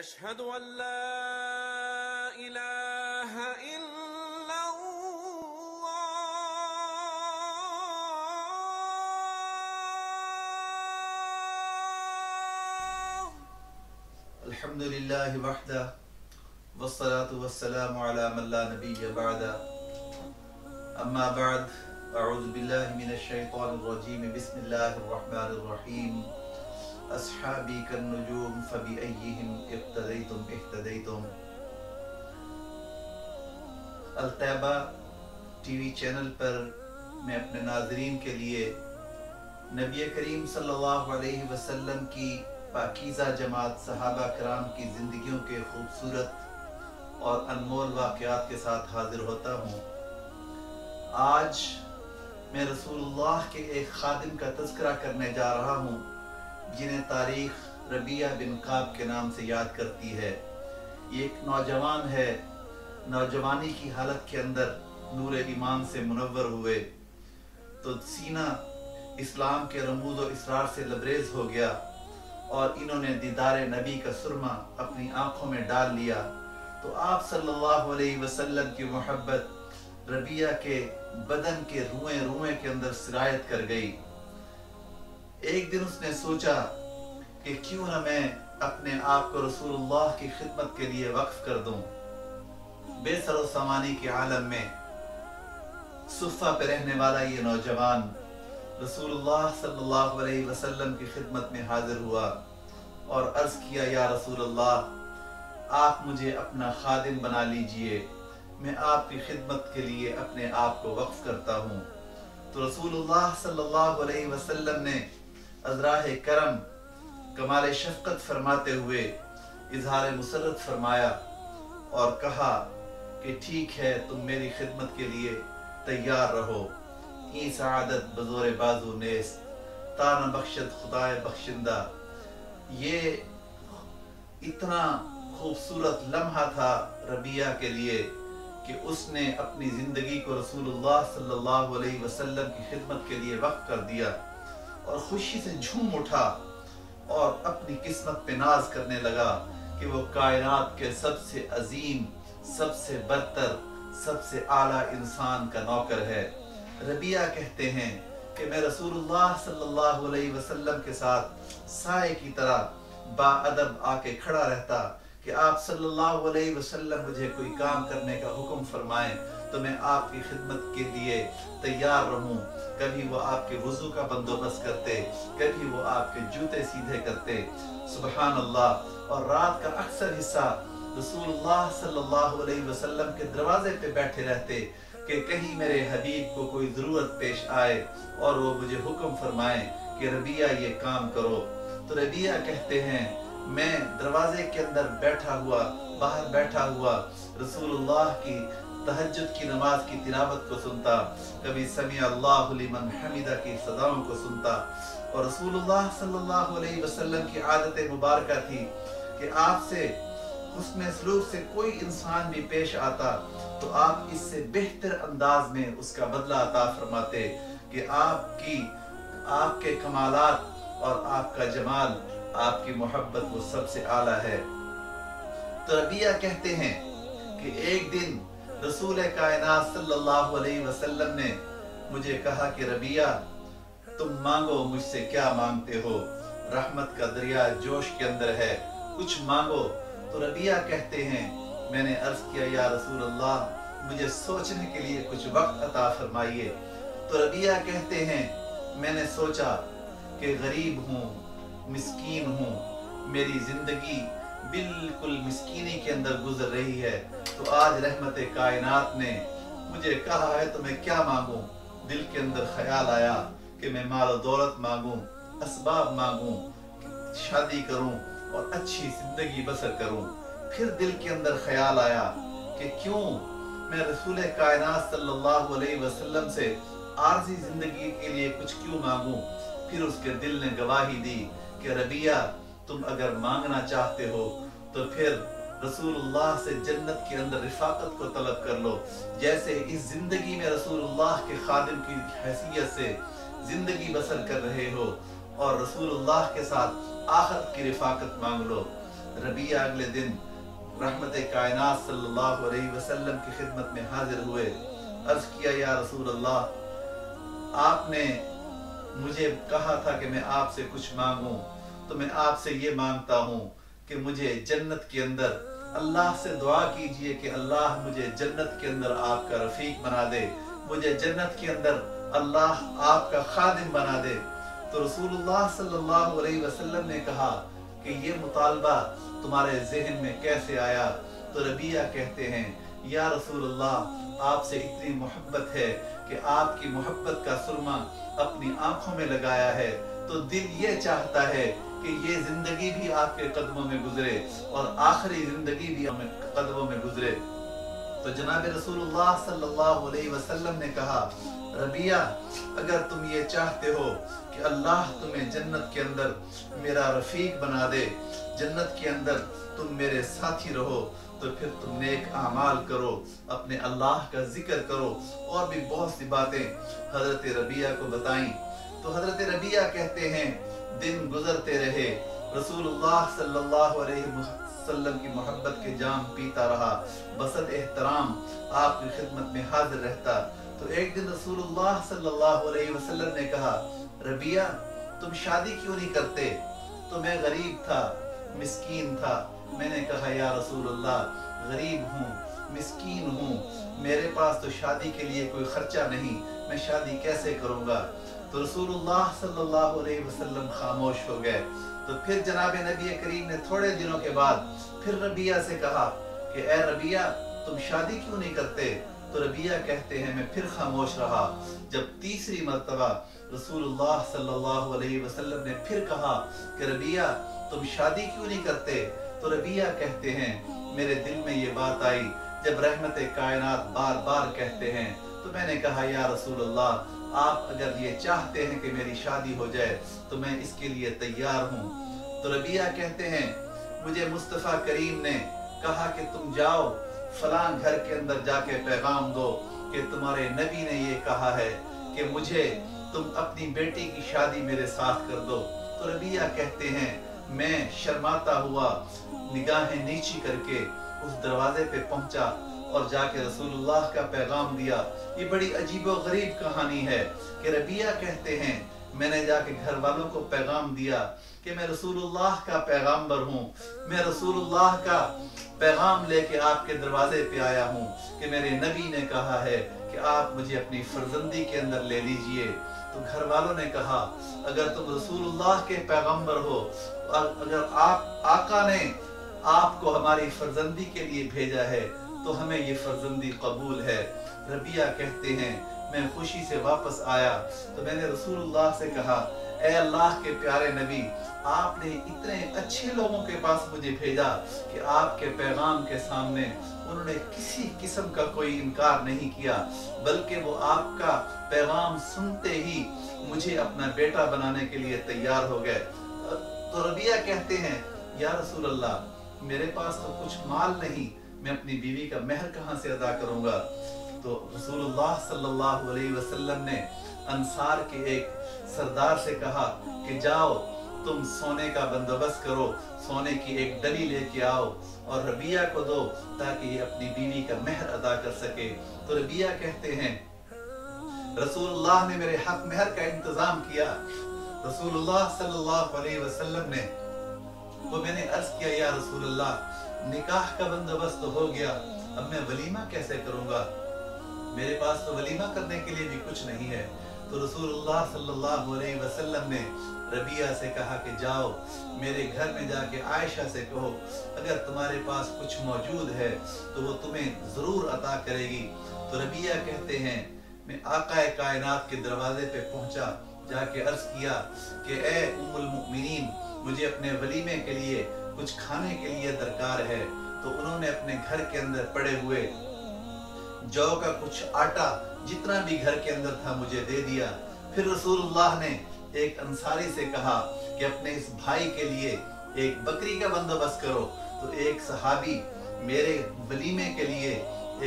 अशहदु अल्ला इलाहा इल्लल्लाह। अल्हम्दुलिल्लाहि वहदा वस्सलातु वस्सलामु अला मन ला नबिय्य बअदा अम्मा बअद अऊज़ु बिल्लाहि मिनश शैतानिर रजीम बिस्मिल्लाहिर रहमानिर रहीम अस्हाबी कन्नुजूम फबी अय्यिहिम इब्तदैतुम इह्तदैतुम। अल तैबा टीवी चैनल पर मैं अपने नाजरीन के लिए नबी करीम सल्लल्लाहु अलैहि वसल्लम की पाकीज़ा जमात सहाबा कराम की ज़िंदगियों के खूबसूरत और अनमोल वाक़यात के साथ हाजिर होता हूँ। आज मैं रसूलुल्लाह के एक खादिम का तज़किरा करने जा रहा हूँ जिन्हें तारीख रबिया बिन काब के नाम से याद करती है। ये एक नौजवान है, नौजवानी की हालत के अंदर नूर ईमान से मुनव्वर हुए तो सीना इस्लाम के रमूज और इसरार से लबरेज हो गया और इन्होंने दीदार नबी का सुरमा अपनी आँखों में डाल लिया। तो आप सल्लल्लाहु अलैहि वसल्लम की मोहब्बत रबिया के बदन के रुएं रुएं के अंदर सिरायत कर गई। एक दिन उसने सोचा कि क्यों न मैं अपने आप को रसूलुल्लाह की खिदमत के लिए वक्फ कर दूं। बेसरो सामानी के आलम में सुफा पे रहने वाला ये नौजवान रसूलुल्लाह सल्लल्लाहु अलैहि वसल्लम की खिदमत में हाजिर हुआ और अर्ज किया, या रसूलुल्लाह, आप मुझे अपना खादिम बना लीजिए, मैं आपकी खिदमत के लिए अपने आप को वक्फ करता हूँ। तो रसूलुल्लाह सल्लल्लाहु अलैहि वसल्लम ने अज़राहे करम कमाल शफ़क़त फरमाते हुए इजहार मुसरत फरमाया और कहा कि ठीक है, तुम मेरी खिदमत के लिए तैयार रहो। ई सआदत बज़ोर बाजू नेस्त ताना बख्शत खुदाए बख्शिंदा। ये इतना खूबसूरत लम्हा था रबिया के लिए कि उसने अपनी ज़िंदगी को रसूलुल्लाह सल्लल्लाहु अलैहि वसल्लम की खिदमत के लिए वक़्फ़ कर दिया और खुशी से झूम उठा और अपनी किस्मत पे नाज करने लगा कि वो कायनात के सबसे अजीम, सबसे बदतर, सबसे आला इंसान का नौकर है। रबिया कहते हैं कि मैं रसूलुल्लाह सल्लल्लाहु अलैहि वसल्लम के साथ साए की तरह बाअदब आके खड़ा रहता कि आप सल्लल्लाहु अलैहि वसल्लम मुझे कोई काम करने का हुक्म फरमाएं तो मैं आपकी खिदमत के लिए तैयार रहूं। कभी वो आपके वज़ू का बंदोबस्त करते, कभी वो आपके जूते सीधे करते। सुबहान अल्लाह। और रात का अक्सर हिस्सा रसूलुल्लाह सल्लल्लाहु अलैहि वसल्लम के दरवाजे पे बैठे रहते कि कहीं मेरे हबीब को कोई ज़रूरत पेश आए और वो मुझे हुक्म फरमाएं कि रबिया ये काम करो। तो रबिया कहते हैं, मैं दरवाजे के अंदर बैठा हुआ, बाहर बैठा हुआ रसूलुल्लाह की तहज्जुद की नमाज की तिलावत को सुनता, कभी समी अल्लाहु लिमन हमीदा की सदाओं को सुनता। और रसूलुल्लाह सल्लल्लाहु अलैहि वसल्लम की आदत मुबारक थी कि आपसे हुस्न सलूक से कोई इंसान भी पेश आता तो आप इससे बेहतर अंदाज में उसका बदला अता फरमाते कि आपके कमालात और आपका जमाल, आपकी मोहब्बत वो सबसे आला है। तो रबिया कहते हैं कि एक दिन रसूल कायनात सल्लल्लाहु अलैहि वसल्लम ने मुझे कहा कि रबिया, तुम मांगो, मुझसे क्या मांगते हो, रहमत का दरिया जोश के अंदर है, कुछ मांगो। तो रबिया कहते हैं, मैंने अर्ज किया, या रसूल अल्लाह, मुझे सोचने के लिए कुछ वक्त अता फरमाइए। तो रबिया कहते हैं, मैंने सोचा कि गरीब हूँ, मिस्कीन हूँ, मेरी ज़िंदगी बिल्कुल मिस्कीनी के अंदर गुजर रही है, तो आज रहमत कायनात ने मुझे कहा है तो मैं क्या मांगूं। दिल के अंदर ख्याल आया कि मैं माल दौलत मांगूं, असबाब मांगूं, शादी करूं और अच्छी जिंदगी बसर करूं। फिर दिल के अंदर ख्याल आया कि क्यों मैं रसूल कायनात सल्लल्लाहु अलैहि वसल्लम से आर्जी जिंदगी के लिए कुछ क्यों मांगूं। फिर उसके दिल ने गवाही दी कि रबिया, तुम अगर मांगना चाहते हो तो फिर रसूलुल्लाह से जन्नत के अंदर रिफाकत को तलब कर लो। जैसे इस जिंदगी में रसूलुल्लाह के खादिम की हैसियत से जिंदगी बसर कर रहे हो और रसूलुल्लाह के साथ आखिरत की रिफाकत मांग लो। रबिया अगले दिन रहमत कायनात सल्लल्लाहु अलैहि वसल्लम की खिदमत में हाजिर हुए। अर्ज किया, या रसूल अल्लाह, आपने मुझे कहा था कि मैं आपसे कुछ मांगूं, तो मैं आपसे ये मांगता हूँ कि मुझे जन्नत के अंदर, अल्लाह से दुआ कीजिए कि अल्लाह मुझे जन्नत के अंदर आपका रफीक बना दे, मुझे जन्नत के अंदर अल्लाह आपका खादिम बना दे। तो रसूलुल्लाह सल्लल्लाहु अलैहि वसल्लम ने कहा कि ये मुतालबा तुम्हारे जहन में कैसे आया? तो रबिया कहते हैं, या रसूलुल्लाह, आपसे इतनी मोहब्बत है कि आपकी मोहब्बत का सुरमा अपनी आंखों में लगाया है, तो दिल ये चाहता है कि ये जिंदगी भी आपके कदमों में गुजरे और आखिरी जिंदगी भी हमें कदमों में गुजरे। तो जनाब रसूलुल्लाह सल्लल्लाहु अलैहि वसल्लम ने कहा, रबिया, अगर तुम ये चाहते हो कि अल्लाह तुम्हें जन्नत के अंदर मेरा रफीक बना दे, जन्नत के अंदर तुम मेरे साथी रहो, तो फिर तुम नेक आमाल करो, अपने अल्लाह का जिक्र करो। और भी बहुत सी बातें हजरत रबिया को बताई। तो हजरत रबिया कहते हैं, दिन गुजरते रहे, रसूलुल्लाह सल्लल्लाहु अलैहि वसल्लम की मोहब्बत के जाम पीता रहा, बसत एहतराम आपकी खिदमत में हाजिर रहता। तो एक दिन रसूलुल्लाह सल्लल्लाहु अलैहि वसल्लम ने कहा, रबिया, तुम शादी क्यों नहीं करते? तो मैं गरीब था, मिस्कीन था। मैंने कहा, या रसूलुल्लाह, गरीब हूँ, मिस्कीन हूँ, मेरे पास तो शादी के लिए कोई खर्चा नहीं, मैं शादी कैसे करूँगा? तो रसूलुल्लाह सल्लल्लाहु अलैहि वसल्लम खामोश हो गए। तो फिर जनाब नबी करीम ने थोड़े दिनों के बाद फिर रबिया से कहा कि ए रबिया, तुम शादी क्यों नहीं करते? तो रबिया कहते हैं, मैं फिर खामोश रहा। जब तीसरी मरतबा रसूलुल्लाह सल्लल्लाहु अलैहि वसल्लम ने फिर कहा कि रबिया, तुम शादी क्यों नहीं करते? तो रबिया कहते हैं, मेरे दिल में ये बात आई, जब रहमत कायनात बार बार कहते हैं, तो मैंने कहा, या रसूलुल्लाह, आप अगर ये चाहते हैं कि मेरी शादी हो जाए तो मैं इसके लिए तैयार हूँ। तो रबिया कहते हैं, मुझे मुस्तफ़ा करीम ने कहा कि तुम जाओ फलां घर के अंदर जाके पैगाम दो कि तुम्हारे नबी ने ये कहा है कि मुझे तुम अपनी बेटी की शादी मेरे साथ कर दो। तो रबिया कहते हैं, मैं शर्माता हुआ निगाहें नीची करके उस दरवाजे पे पहुंचा और जाके रसूलुल्लाह का पैगाम दिया। ये बड़ी अजीबो गरीब कहानी है कि रबिया कहते हैं, मैंने जाके घर वालों को पैगाम दिया कि मैं रसूलुल्लाह का पैगाम्बर हूँ, मैं रसूलुल्लाह का पैगाम लेके आपके दरवाजे पे आया हूँ कि मेरे नबी ने कहा है कि आप मुझे अपनी फर्जंदी के अंदर ले लीजिए। तो घर वालों ने कहा, अगर तुम रसूलुल्लाह के पैगाम्बर हो और अगर आप आका ने आपको हमारी फर्जंदी के लिए भेजा है तो हमें ये फर्जंदी कबूल है। रबिया कहते हैं, मैं खुशी से वापस आया तो मैंने रसूलुल्लाह से कहा, ए अल्लाह के प्यारे नबी, आपने इतने अच्छे लोगों के पास मुझे भेजा कि आपके पैगाम के सामने उन्होंने किसी किस्म का कोई इनकार नहीं किया, बल्कि वो आपका पैगाम सुनते ही मुझे अपना बेटा बनाने के लिए तैयार हो गए। तो रबिया कहते हैं, या रसूलल्लाह, मेरे पास तो कुछ माल नहीं, मैं अपनी बीवी का मेहर कहाँ से अदा करूँगा? तो रसूलुल्लाह सल्लल्लाहु अलैहि वसल्लम ने अंसार के एक सरदार से कहा कि जाओ तुम सोने का बंदोबस्त करो, सोने की एक डली लेके आओ और रबिया को दो ताकि ये अपनी बीवी का मेहर अदा कर सके। तो रबिया कहते हैं, रसूलुल्लाह ने मेरे हक मेहर का इंतजाम किया। रसूलुल्लाह सल्लल्लाहु अलैहि वसल्लम ने तो मैंने अर्ज किया, या रसूलुल्लाह, निकाह का बंदोबस्त हो गया, अब मैं वलीमा कैसे करूँगा? मेरे पास तो वलीमा करने के लिए भी कुछ नहीं है। तो रसूलुल्लाह सल्लल्लाहु अलैहि वसल्लम ने रबिया से कहा कि जाओ मेरे घर में जाके आयशा से कहो, अगर तुम्हारे पास कुछ मौजूद है तो वो तुम्हें ज़रूर अता करेगी। तो रबिया कहते हैं, मैं आकाए कायनात के दरवाजे पे पहुंचा, जाके अर्ज़ किया कि ए उम्मुल मुमिनीन, मुझे अपने वलीमे के लिए कुछ खाने के लिए दरकार है। तो उन्होंने अपने घर के अंदर पड़े हुए जौ का कुछ आटा जितना भी घर के अंदर था मुझे दे दिया। फिर रसूलुल्लाह ने एक अंसारी से कहा कि अपने इस भाई के लिए एक बकरी का बंदोबस्त करो। तो एक सहाबी मेरे वलीमे के लिए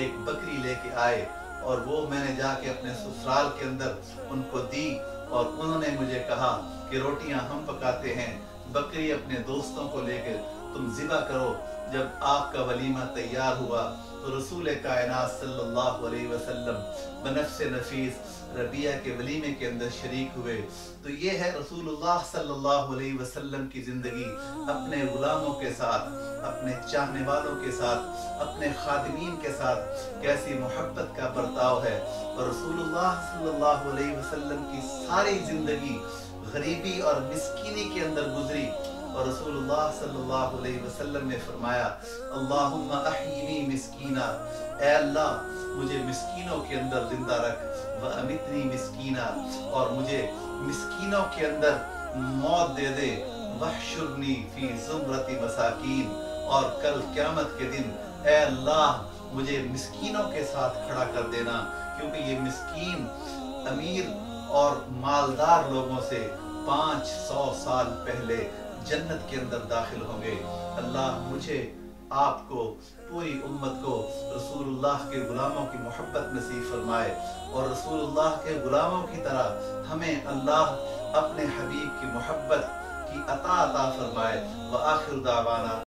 एक बकरी लेके आए और वो मैंने जाके अपने ससुराल के अंदर उनको दी और उन्होंने मुझे कहा कि रोटियां हम पकाते हैं, बकरी अपने दोस्तों को लेकर तुम ज़िबा करो। जब आपका वलीमा तैयार हुआ तो रसूल कायनात सल्लल्लाहु अलैहि वसल्लम बनफ़्से नफीस रबिया के वलीमे के अंदर शरीक हुए। तो ये है रसूलुल्लाह सल्लल्लाहु अलैहि वसल्लम की ज़िंदगी, अपने ग़ुलामों के साथ, अपने चाहने वालों के साथ, अपने खादिमीन के साथ कैसी मोहब्बत का बर्ताव है। और रसूलुल्लाह सल्लल्लाहु अलैहि वसल्लम की सारी ज़िंदगी गरीबी और मिस्कीनी के अंदर गुजरी। और रसूलुल्लाह सल्लल्लाहु अलैहि वसल्लम ने फरमाया, अल्लाहुम्मा अहिनी मिस्कीना, ऐ अल्लाह मुझे मिस्कीनों के अंदर जिंदा रख, व अमितनी मिस्कीना, और मुझे मिस्कीनों के अंदर मौत दे दे, वहशुरनी फी जुमरती मसाकीन, और कल क़यामत के दिन ऐ अल्लाह मुझे मिस्कीनों के साथ खड़ा कर देना, क्योंकि ये मिस्कीन अमीर और मालदार लोगों से 500 साल पहले जन्नत के अंदर दाखिल होंगे। अल्लाह मुझे, आपको, पूरी उम्मत को रसूलुल्लाह के गुलामों की मोहब्बत नसीब फरमाए और रसूलुल्लाह के गुलामों की तरह हमें अल्लाह अपने हबीब की मोहब्बत की अता फरमाए। व आखिर दावाना